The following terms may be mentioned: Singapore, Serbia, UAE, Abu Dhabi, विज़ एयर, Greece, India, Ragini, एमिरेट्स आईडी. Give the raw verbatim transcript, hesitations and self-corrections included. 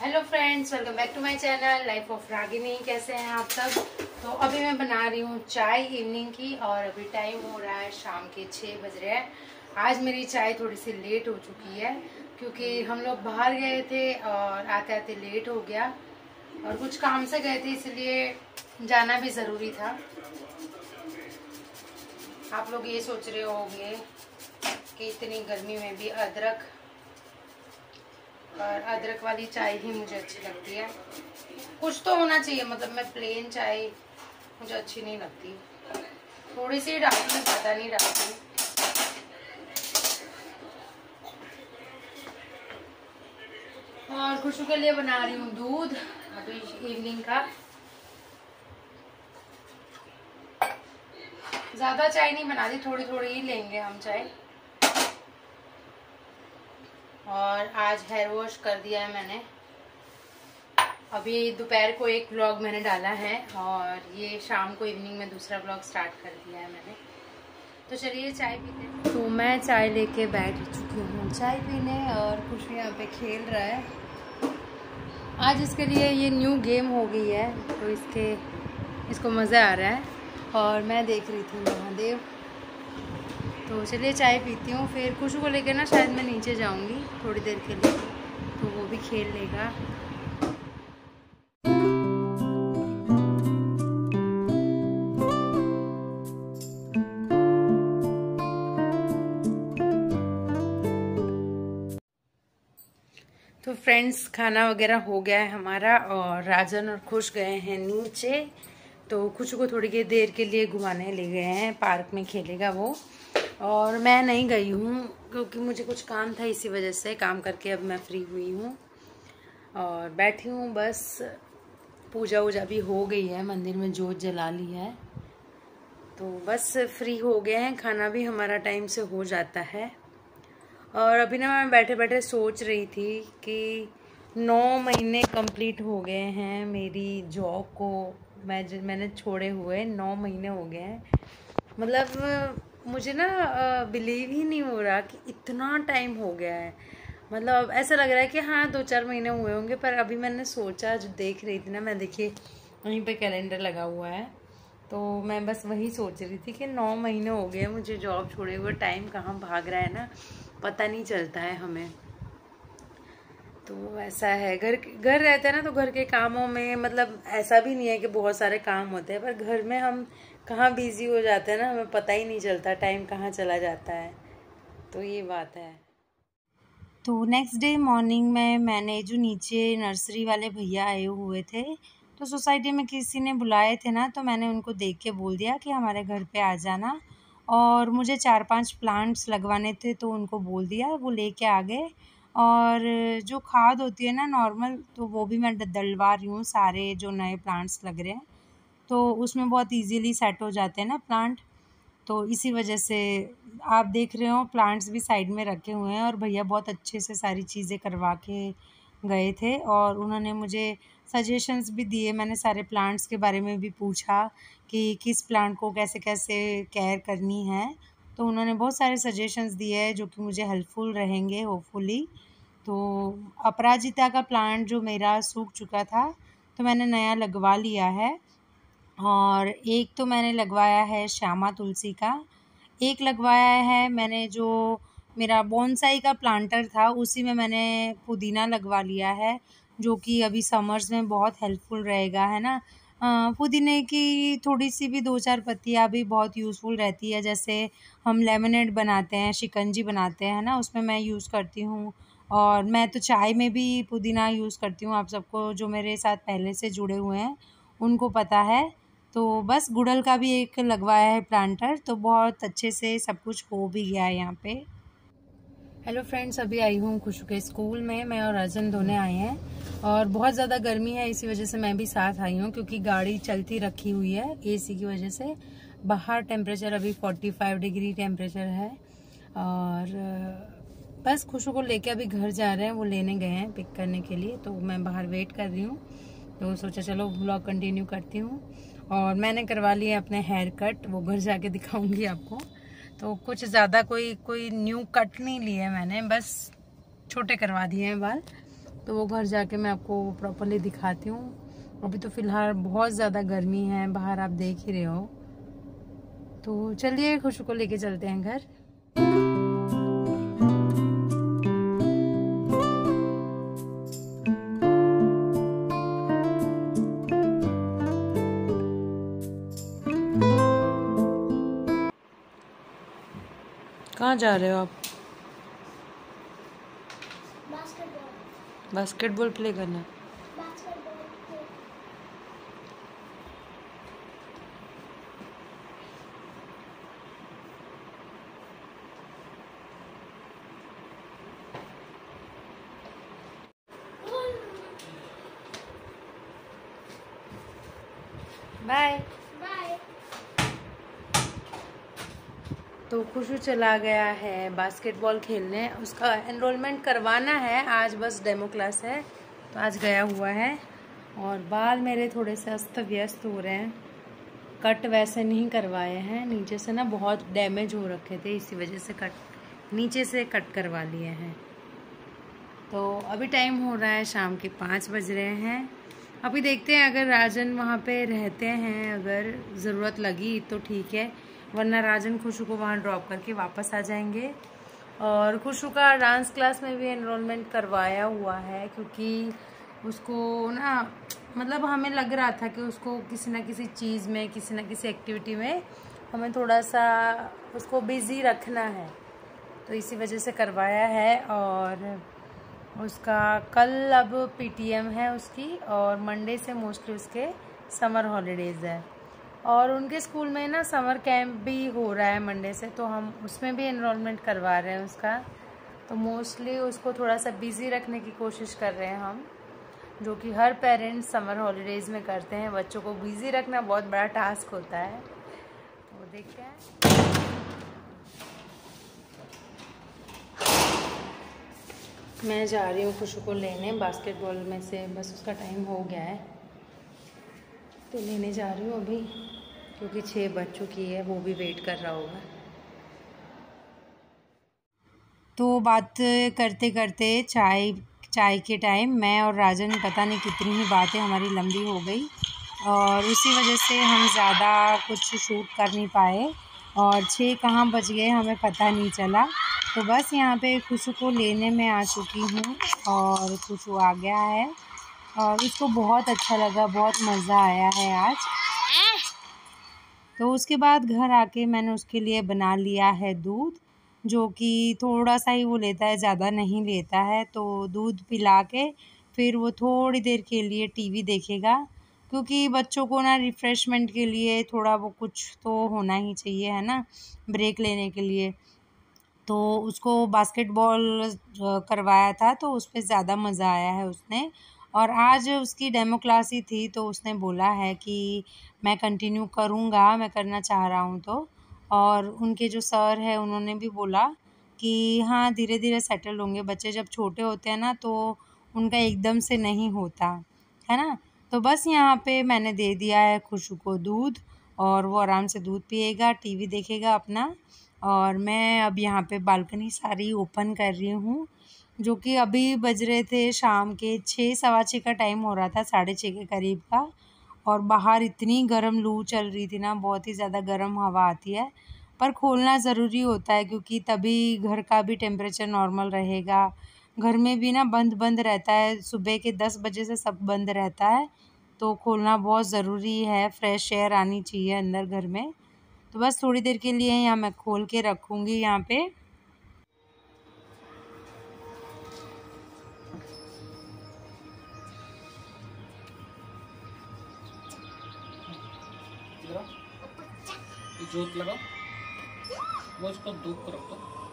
Hello friends, welcome back to my channel life of Ragini. कैसे हैं आप सब? तो अभी मैं बना रही हूँ चाय इवनिंग की और अभी टाइम हो रहा है शाम के छः बज रहे हैं। आज मेरी चाय थोड़ी सी लेट हो चुकी है क्योंकि हम लोग बाहर गए थे और आते आते लेट हो गया और कुछ काम से गए थे, इसलिए जाना भी ज़रूरी था। आप लोग ये सोच रहे होंगे कि इतनी गर्मी में भी अदरक और अदरक वाली चाय ही मुझे अच्छी लगती है। कुछ तो होना चाहिए, मतलब मैं प्लेन चाय मुझे अच्छी नहीं लगती। थोड़ी सी डालती हूँ, ज़्यादा नहीं डालती। और खुशबू के लिए बना रही हूँ दूध अभी इवनिंग का। ज़्यादा चाय नहीं बना दी, थोड़ी थोड़ी ही लेंगे हम चाय। और आज हेयर वॉश कर दिया है मैंने। अभी दोपहर को एक व्लॉग मैंने डाला है और ये शाम को इवनिंग में दूसरा व्लॉग स्टार्ट कर दिया है मैंने। तो चलिए चाय पीते हैं। तो मैं चाय लेके बैठ चुकी हूँ चाय पीने और कुछ यहाँ पे खेल रहा है। आज इसके लिए ये न्यू गेम हो गई है तो इसके इसको मज़ा आ रहा है और मैं देख रही थी महादेव। तो चलिए चाय पीती हूँ, फिर खुशू को लेकर ना शायद मैं नीचे जाऊँगी थोड़ी देर के लिए, तो वो भी खेल लेगा। तो फ्रेंड्स, खाना वगैरह हो गया है हमारा और राजन और खुश गए हैं नीचे। तो खुशू को थोड़ी देर के लिए घुमाने ले गए हैं, पार्क में खेलेगा वो। और मैं नहीं गई हूँ क्योंकि मुझे कुछ काम था, इसी वजह से काम करके अब मैं फ्री हुई हूँ और बैठी हूँ बस। पूजा वूजा भी हो गई है, मंदिर में जोत जला ली है, तो बस फ्री हो गए हैं। खाना भी हमारा टाइम से हो जाता है। और अभी ना मैं बैठे बैठे सोच रही थी कि नौ महीने कंप्लीट हो गए हैं मेरी जॉब को। मैं मैंने छोड़े हुए नौ महीने हो गए हैं। मतलब मुझे ना बिलीव ही नहीं हो रहा कि इतना टाइम हो गया है। मतलब ऐसा लग रहा है कि हाँ दो चार महीने हुए होंगे, पर अभी मैंने सोचा, जो देख रही थी ना मैं, देखिए वहीं पे कैलेंडर लगा हुआ है, तो मैं बस वही सोच रही थी कि नौ महीने हो गए मुझे जॉब छोड़े हुए। टाइम कहाँ भाग रहा है ना, पता नहीं चलता है हमें। तो ऐसा है, घर घर रहते हैं ना तो घर के कामों में, मतलब ऐसा भी नहीं है कि बहुत सारे काम होते हैं, पर घर में हम कहाँ बिजी हो जाते हैं ना, हमें पता ही नहीं चलता टाइम कहाँ चला जाता है। तो ये बात है। तो नेक्स्ट डे मॉर्निंग में मैंने, जो नीचे नर्सरी वाले भैया आए हुए थे, तो सोसाइटी में किसी ने बुलाए थे ना, तो मैंने उनको देख के बोल दिया कि हमारे घर पे आ जाना। और मुझे चार पांच प्लांट्स लगवाने थे तो उनको बोल दिया, वो लेके आ गए। और जो खाद होती है ना नॉर्मल, तो वो भी मैं डलवा रही हूँ सारे जो नए प्लांट्स लग रहे हैं, तो उसमें बहुत इजीली सेट हो जाते हैं ना प्लांट। तो इसी वजह से आप देख रहे हो प्लांट्स भी साइड में रखे हुए हैं। और भैया बहुत अच्छे से सारी चीज़ें करवा के गए थे और उन्होंने मुझे सजेशंस भी दिए। मैंने सारे प्लांट्स के बारे में भी पूछा कि किस प्लांट को कैसे कैसे केयर करनी है, तो उन्होंने बहुत सारे सजेशंस दिए हैं जो कि मुझे हेल्पफुल रहेंगे होपफुली। तो अपराजिता का प्लांट जो मेरा सूख चुका था तो मैंने नया लगवा लिया है। और एक तो मैंने लगवाया है श्यामा तुलसी का, एक लगवाया है मैंने जो मेरा बोनसाई का प्लांटर था उसी में मैंने पुदीना लगवा लिया है, जो कि अभी समर्स में बहुत हेल्पफुल रहेगा, है ना। पुदीने की थोड़ी सी भी दो चार पत्तियाँ भी बहुत यूज़फुल रहती है। जैसे हम लेमनेड बनाते हैं, शिकंजी बनाते हैं ना, उसमें मैं यूज़ करती हूँ। और मैं तो चाय में भी पुदीना यूज़ करती हूँ। आप सबको जो मेरे साथ पहले से जुड़े हुए हैं उनको पता है। तो बस गुड़ल का भी एक लगवाया है प्लांटर, तो बहुत अच्छे से सब कुछ हो भी गया है यहाँ पे। हेलो फ्रेंड्स, अभी आई हूँ खुशू के स्कूल में। मैं और राजन दोनों आए हैं और बहुत ज़्यादा गर्मी है, इसी वजह से मैं भी साथ आई हूँ क्योंकि गाड़ी चलती रखी हुई है एसी की वजह से। बाहर टेम्परेचर अभी पैंतालीस डिग्री टेम्परेचर है। और बस खुशू को लेके अभी घर जा रहे हैं, वो लेने गए हैं पिक करने के लिए, तो मैं बाहर वेट कर रही हूँ। तो सोचा चलो ब्लॉग कंटिन्यू करती हूँ। और मैंने करवा लिए अपने हेयर कट, वो घर जाके दिखाऊंगी आपको। तो कुछ ज़्यादा कोई कोई न्यू कट नहीं लिए मैंने, बस छोटे करवा दिए हैं बाल। तो वो घर जाके मैं आपको प्रॉपरली दिखाती हूँ। अभी तो फ़िलहाल बहुत ज़्यादा गर्मी है बाहर, आप देख ही रहे हो। तो चलिए खुशबू को लेके चलते हैं घर। कहाँ जा रहे हो आप? बास्केटबॉल बास्केटबॉल प्ले करना। बाय। तो खुशू चला गया है बास्केटबॉल खेलने, उसका एनरोलमेंट करवाना है। आज बस डेमो क्लास है तो आज गया हुआ है। और बाल मेरे थोड़े से अस्त व्यस्त हो रहे हैं, कट वैसे नहीं करवाए हैं, नीचे से ना बहुत डैमेज हो रखे थे, इसी वजह से कट नीचे से कट करवा लिए हैं। तो अभी टाइम हो रहा है शाम के पाँच बज रहे हैं। अभी देखते हैं अगर राजन वहाँ पे रहते हैं, अगर ज़रूरत लगी तो ठीक है, वरना राजन खुशू को वहाँ ड्रॉप करके वापस आ जाएंगे। और खुशू का डांस क्लास में भी एनरोलमेंट करवाया हुआ है, क्योंकि उसको ना मतलब हमें लग रहा था कि उसको किसी ना किसी चीज़ में, किसी ना किसी एक्टिविटी में हमें थोड़ा सा उसको बिज़ी रखना है, तो इसी वजह से करवाया है। और उसका कल अब पीटीएम है उसकी, और मंडे से मोस्टली उसके समर हॉलीडेज़ है। और उनके स्कूल में ना समर कैंप भी हो रहा है मंडे से, तो हम उसमें भी एनरोलमेंट करवा रहे हैं उसका। तो मोस्टली उसको थोड़ा सा बिज़ी रखने की कोशिश कर रहे हैं हम, जो कि हर पेरेंट्स समर हॉलीडेज़ में करते हैं। बच्चों को बिज़ी रखना बहुत बड़ा टास्क होता है, तो देखते हैं। मैं जा रही हूँ खुशू को लेने बास्केटबॉल में से, बस उसका टाइम हो गया है तो लेने जा रही हूँ अभी, क्योंकि छः बज चुकी है, वो भी वेट कर रहा होगा। तो बात करते करते चाय चाय के टाइम मैं और राजन पता नहीं कितनी ही बातें हमारी लंबी हो गई, और उसी वजह से हम ज़्यादा कुछ शूट कर नहीं पाए। और छः कहाँ बज गए हमें पता नहीं चला। तो बस यहाँ पे खुशू को लेने में आ चुकी हूँ, और खुशू आ गया है और उसको बहुत अच्छा लगा, बहुत मज़ा आया है आज। तो उसके बाद घर आके मैंने उसके लिए बना लिया है दूध, जो कि थोड़ा सा ही वो लेता है, ज़्यादा नहीं लेता है। तो दूध पिला के फिर वो थोड़ी देर के लिए टीवी देखेगा, क्योंकि बच्चों को ना रिफ़्रेशमेंट के लिए थोड़ा वो कुछ तो होना ही चाहिए, है ना, ब्रेक लेने के लिए। तो उसको बास्केटबॉल करवाया था तो उस पर ज़्यादा मज़ा आया है उसने। और आज उसकी डेमो क्लास ही थी तो उसने बोला है कि मैं कंटिन्यू करूँगा, मैं करना चाह रहा हूँ। तो और उनके जो सर है उन्होंने भी बोला कि हाँ धीरे धीरे सेटल होंगे बच्चे, जब छोटे होते हैं ना तो उनका एकदम से नहीं होता है ना। तो बस यहाँ पे मैंने दे दिया है खुशू को दूध, और वो आराम से दूध पिएगा, टीवी देखेगा अपना। और मैं अब यहाँ पे बालकनी सारी ओपन कर रही हूँ, जो कि अभी बज रहे थे शाम के छः सवा छः का टाइम हो रहा था, साढ़े छः के करीब का। और बाहर इतनी गर्म लू चल रही थी ना, बहुत ही ज़्यादा गर्म हवा आती है, पर खोलना ज़रूरी होता है क्योंकि तभी घर का भी टेम्परेचर नॉर्मल रहेगा। घर में भी ना बंद बंद रहता है, सुबह के दस बजे से सब बंद रहता है, तो खोलना बहुत ज़रूरी है, फ्रेश एयर आनी चाहिए अंदर घर में। तो बस थोड़ी देर के लिए यहाँ मैं खोल के रखूँगी यहाँ पे। जोत लगाओ, वो इसको धूप पर रखो।